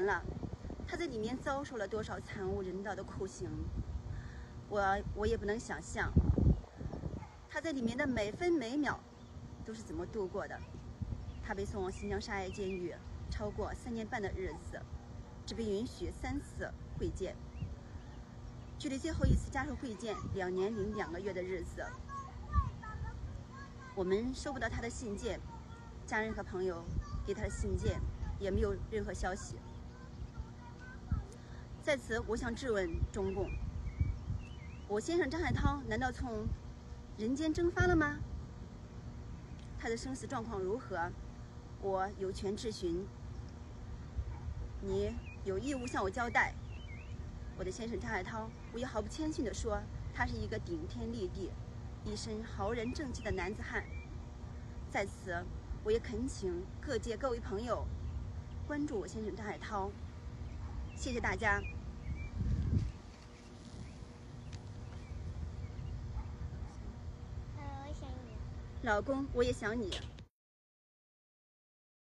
年了，他在里面遭受了多少惨无人道的酷刑，我也不能想象，他在里面的每分每秒都是怎么度过的。他被送往新疆沙县监狱超过3年半的日子，只被允许3次会见，距离最后一次家属会见2年02个月的日子。我们收不到他的信件，家人和朋友给他的信件也没有任何消息。在此，我想质问中共：我先生张海涛难道从人间蒸发了吗？他的生死状况如何？我有权质询，你有义务向我交代。我的先生张海涛，我也毫不谦逊地说，他是一个顶天立地、一身豪人正气的男子汉。在此，我也恳请各界各位朋友关注我先生张海涛，谢谢大家。老公，我也想你。